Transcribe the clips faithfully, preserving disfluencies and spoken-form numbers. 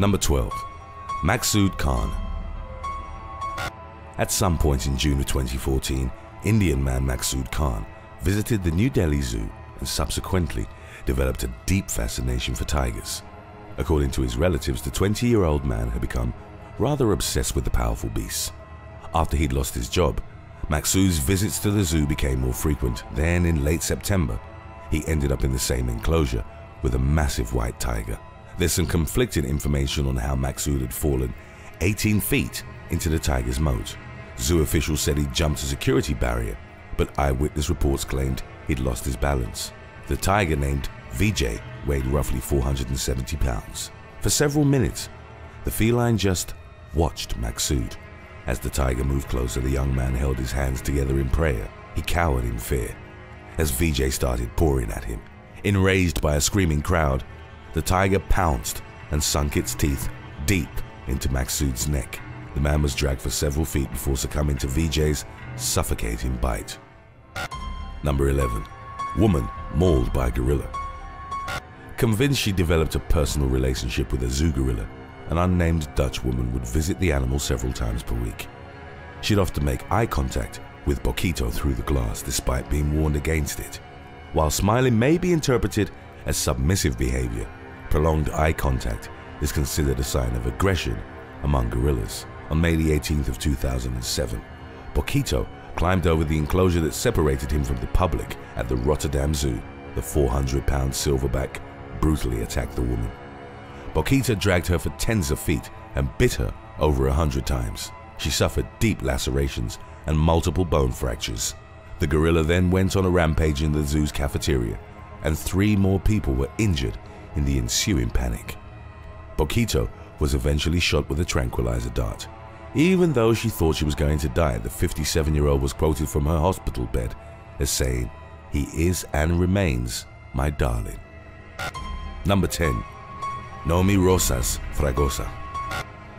Number twelve. Maksud Khan. At some point in June of twenty fourteen, Indian man Maksud Khan visited the New Delhi Zoo and subsequently developed a deep fascination for tigers. According to his relatives, the twenty-year-old man had become rather obsessed with the powerful beasts. After he'd lost his job, Maksud's visits to the zoo became more frequent. Then in late September, he ended up in the same enclosure with a massive white tiger. There's some conflicting information on how Maksud had fallen eighteen feet into the tiger's moat. Zoo officials said he jumped a security barrier, but eyewitness reports claimed he'd lost his balance. The tiger, named Vijay, weighed roughly four hundred seventy pounds. For several minutes, the feline just watched Maksud. As the tiger moved closer, the young man held his hands together in prayer. He cowered in fear as Vijay started pouring at him. Enraged by a screaming crowd, the tiger pounced and sunk its teeth deep into Maksud's neck. The man was dragged for several feet before succumbing to Vijay's suffocating bite. Number eleven. Woman mauled by gorilla. Convinced she developed a personal relationship with a zoo gorilla, an unnamed Dutch woman would visit the animal several times per week. She'd often make eye contact with Bokito through the glass despite being warned against it. While smiling may be interpreted as submissive behavior, prolonged eye contact is considered a sign of aggression among gorillas. On May the eighteenth of two thousand seven, Bokito climbed over the enclosure that separated him from the public at the Rotterdam Zoo. The four hundred pound silverback brutally attacked the woman. Bokito dragged her for tens of feet and bit her over a hundred times. She suffered deep lacerations and multiple bone fractures. The gorilla then went on a rampage in the zoo's cafeteria, and three more people were injured in the ensuing panic. Bokito was eventually shot with a tranquilizer dart. Even though she thought she was going to die, the fifty-seven-year-old was quoted from her hospital bed as saying, "He is and remains my darling." Number ten. Naomi Rosas Fragosa.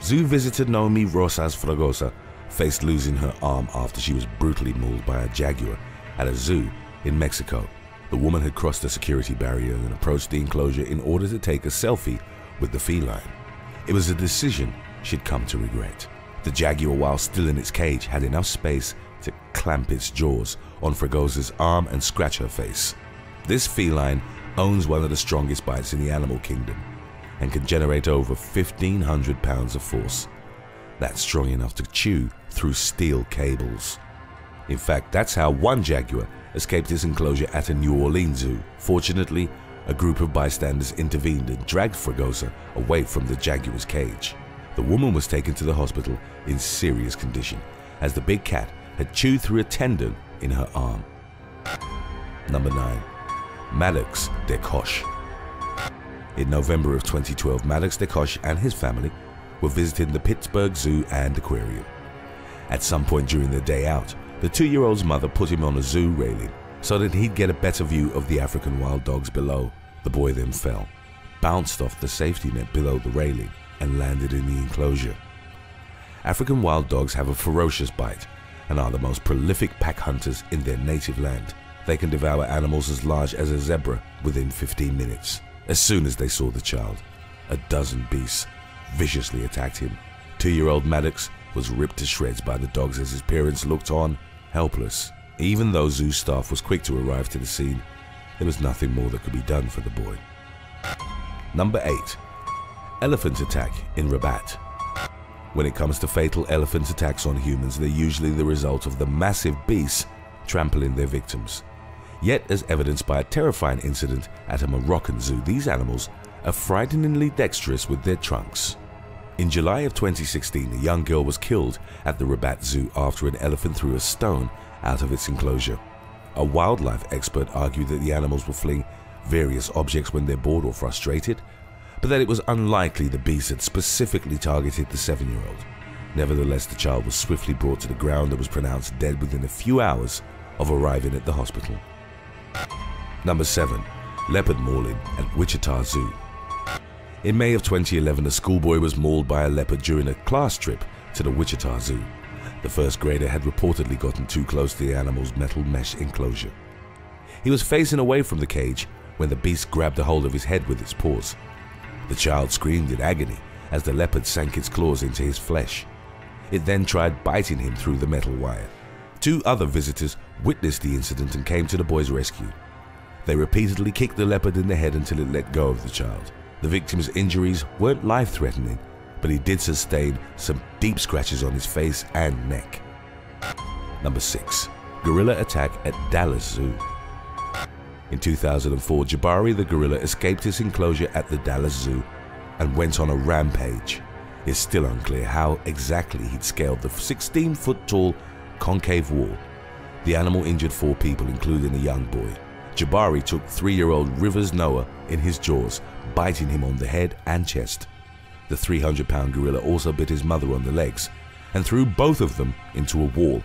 Zoo visitor Naomi Rosas Fragosa faced losing her arm after she was brutally mauled by a jaguar at a zoo in Mexico. The woman had crossed a security barrier and approached the enclosure in order to take a selfie with the feline. It was a decision she'd come to regret. The jaguar, while still in its cage, had enough space to clamp its jaws on Fragosa's arm and scratch her face. This feline owns one of the strongest bites in the animal kingdom and can generate over fifteen hundred pounds of force. That's strong enough to chew through steel cables. In fact, that's how one jaguar escaped its enclosure at a New Orleans zoo. Fortunately, a group of bystanders intervened and dragged Fragosa away from the jaguar's cage. The woman was taken to the hospital in serious condition, as the big cat had chewed through a tendon in her arm. Number nine. Maddox Derkosh. In November of twenty twelve, Maddox Derkosh and his family were visiting the Pittsburgh Zoo and Aquarium. At some point during their day out, the two-year-old's mother put him on a zoo railing so that he'd get a better view of the African wild dogs below. The boy then fell, bounced off the safety net below the railing, and landed in the enclosure. African wild dogs have a ferocious bite and are the most prolific pack hunters in their native land. They can devour animals as large as a zebra within fifteen minutes. As soon as they saw the child, a dozen beasts viciously attacked him. Two-year-old Maddox was ripped to shreds by the dogs as his parents looked on, helpless. Even though zoo staff was quick to arrive to the scene, there was nothing more that could be done for the boy. Number eight. Elephant attack in Rabat. When it comes to fatal elephant attacks on humans, they're usually the result of the massive beasts trampling their victims. Yet, as evidenced by a terrifying incident at a Moroccan zoo, these animals are frighteningly dexterous with their trunks. In July of twenty sixteen, a young girl was killed at the Rabat Zoo after an elephant threw a stone out of its enclosure. A wildlife expert argued that the animals will fling various objects when they're bored or frustrated, but that it was unlikely the beast had specifically targeted the seven-year-old. Nevertheless, the child was swiftly brought to the ground and was pronounced dead within a few hours of arriving at the hospital. Number seven. Leopard mauling at Wichita Zoo. In May of twenty eleven, a schoolboy was mauled by a leopard during a class trip to the Wichita Zoo. The first grader had reportedly gotten too close to the animal's metal mesh enclosure. He was facing away from the cage when the beast grabbed a hold of his head with its paws. The child screamed in agony as the leopard sank its claws into his flesh. It then tried biting him through the metal wire. Two other visitors witnessed the incident and came to the boy's rescue. They repeatedly kicked the leopard in the head until it let go of the child. The victim's injuries weren't life-threatening, but he did sustain some deep scratches on his face and neck. Number six. Gorilla attack at Dallas Zoo. In two thousand four, Jabari the gorilla escaped his enclosure at the Dallas Zoo and went on a rampage. It's still unclear how exactly he'd scaled the sixteen-foot-tall concave wall. The animal injured four people, including a young boy. Jabari took three-year-old Rivers Noah in his jaws, biting him on the head and chest. The three hundred pound gorilla also bit his mother on the legs and threw both of them into a wall.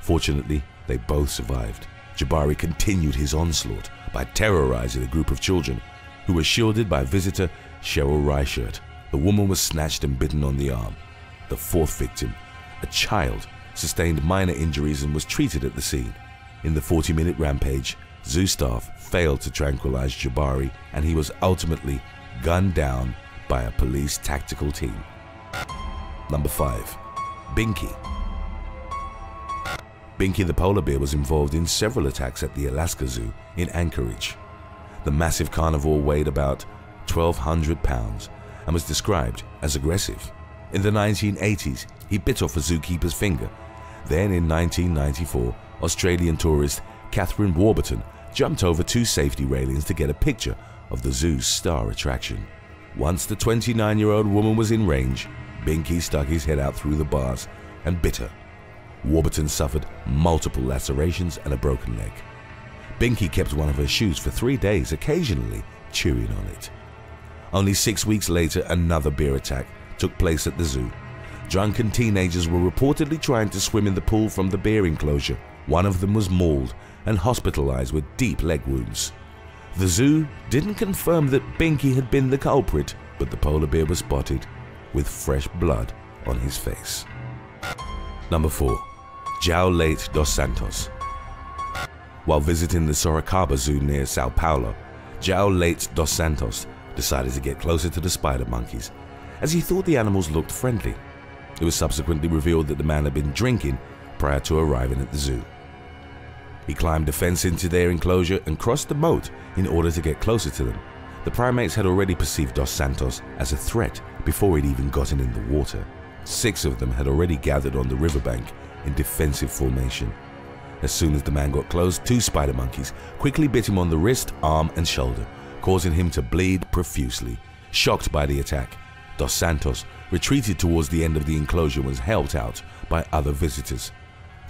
Fortunately, they both survived. Jabari continued his onslaught by terrorizing a group of children who were shielded by visitor Cheryl Reichert. The woman was snatched and bitten on the arm. The fourth victim, a child, sustained minor injuries and was treated at the scene. In the forty-minute rampage, zoo staff failed to tranquilize Jabari and he was ultimately gunned down by a police tactical team. Number five. Binky. Binky the polar bear was involved in several attacks at the Alaska Zoo in Anchorage. The massive carnivore weighed about twelve hundred pounds and was described as aggressive. In the nineteen eighties, he bit off a zookeeper's finger. Then in nineteen ninety-four, Australian tourist Catherine Warburton jumped over two safety railings to get a picture of the zoo's star attraction. Once the twenty-nine-year-old woman was in range, Binky stuck his head out through the bars and bit her. Warburton suffered multiple lacerations and a broken leg. Binky kept one of her shoes for three days, occasionally chewing on it. Only six weeks later, another bear attack took place at the zoo. Drunken teenagers were reportedly trying to swim in the pool from the bear enclosure. One of them was mauled and hospitalized with deep leg wounds. The zoo didn't confirm that Binky had been the culprit, but the polar bear was spotted with fresh blood on his face. Number four. João Leite dos Santos. While visiting the Sorocaba Zoo near Sao Paulo, João Leite dos Santos decided to get closer to the spider monkeys, as he thought the animals looked friendly. It was subsequently revealed that the man had been drinking prior to arriving at the zoo. He climbed a fence into their enclosure and crossed the moat in order to get closer to them. The primates had already perceived Dos Santos as a threat before he'd even gotten in the water. Six of them had already gathered on the riverbank in defensive formation. As soon as the man got close, two spider monkeys quickly bit him on the wrist, arm and shoulder, causing him to bleed profusely. Shocked by the attack, Dos Santos retreated towards the end of the enclosure and was helped out by other visitors.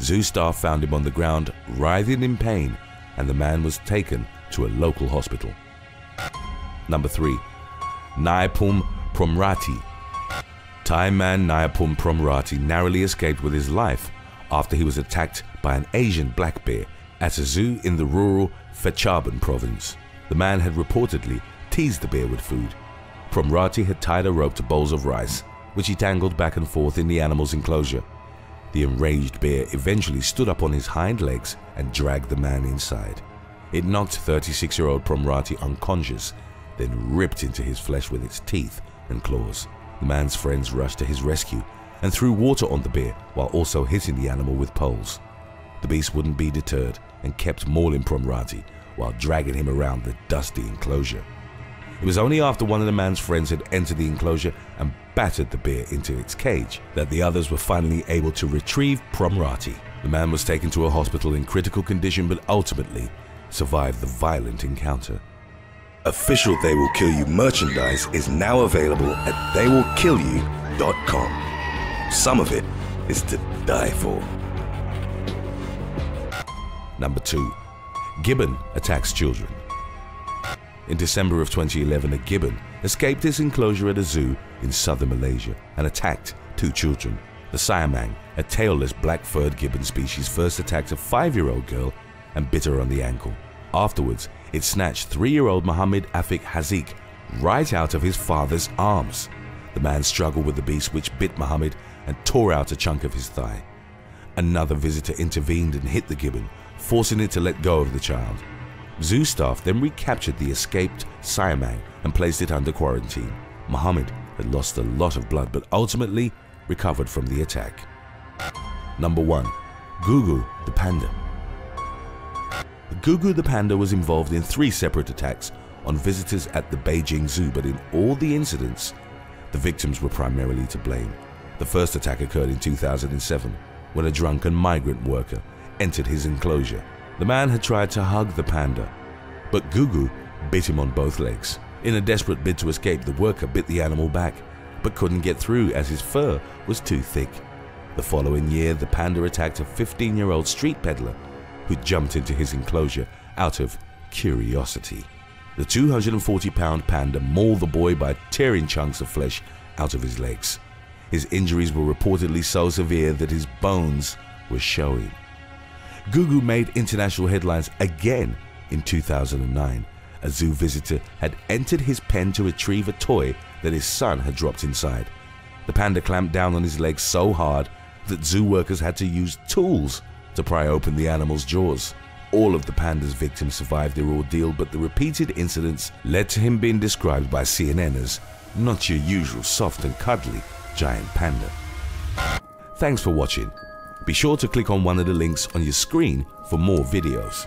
Zoo staff found him on the ground, writhing in pain, and the man was taken to a local hospital. Number three. Nayapum Promrati. Thai man Nayapum Promrati narrowly escaped with his life after he was attacked by an Asian black bear at a zoo in the rural Phetchabun province. The man had reportedly teased the bear with food. Promrati had tied a rope to bowls of rice, which he tangled back and forth in the animal's enclosure. The enraged bear eventually stood up on his hind legs and dragged the man inside. It knocked thirty-six-year-old Promrati unconscious, then ripped into his flesh with its teeth and claws. The man's friends rushed to his rescue and threw water on the bear while also hitting the animal with poles. The beast wouldn't be deterred and kept mauling Promrati while dragging him around the dusty enclosure. It was only after one of the man's friends had entered the enclosure and battered the bear into its cage that the others were finally able to retrieve Promrati. The man was taken to a hospital in critical condition but ultimately survived the violent encounter. Official They Will Kill You merchandise is now available at they will kill you dot com. Some of it is to die for. Number two. Gibbon attacks children. In December of twenty eleven, a gibbon escaped his enclosure at a zoo in southern Malaysia and attacked two children. The Siamang, a tailless black-furred gibbon species, first attacked a five-year-old girl and bit her on the ankle. Afterwards, it snatched three-year-old Muhammad Afiq Haziq right out of his father's arms. The man struggled with the beast, which bit Muhammad and tore out a chunk of his thigh. Another visitor intervened and hit the gibbon, forcing it to let go of the child. Zoo staff then recaptured the escaped Siamang and placed it under quarantine. Muhammad that lost a lot of blood but ultimately recovered from the attack. Number one. Gugu the Panda. Gugu the Panda was involved in three separate attacks on visitors at the Beijing Zoo, but in all the incidents, the victims were primarily to blame. The first attack occurred in two thousand seven when a drunken migrant worker entered his enclosure. The man had tried to hug the panda, but Gugu bit him on both legs. In a desperate bid to escape, the worker bit the animal back, but couldn't get through as his fur was too thick. The following year, the panda attacked a fifteen-year-old street peddler who jumped into his enclosure out of curiosity. The two hundred forty pound panda mauled the boy by tearing chunks of flesh out of his legs. His injuries were reportedly so severe that his bones were showing. Gugu made international headlines again in two thousand nine. A zoo visitor had entered his pen to retrieve a toy that his son had dropped inside. The panda clamped down on his legs so hard that zoo workers had to use tools to pry open the animal's jaws. All of the panda's victims survived their ordeal, but the repeated incidents led to him being described by C N N as not your usual soft and cuddly giant panda. Thanks for watching. Be sure to click on one of the links on your screen for more videos.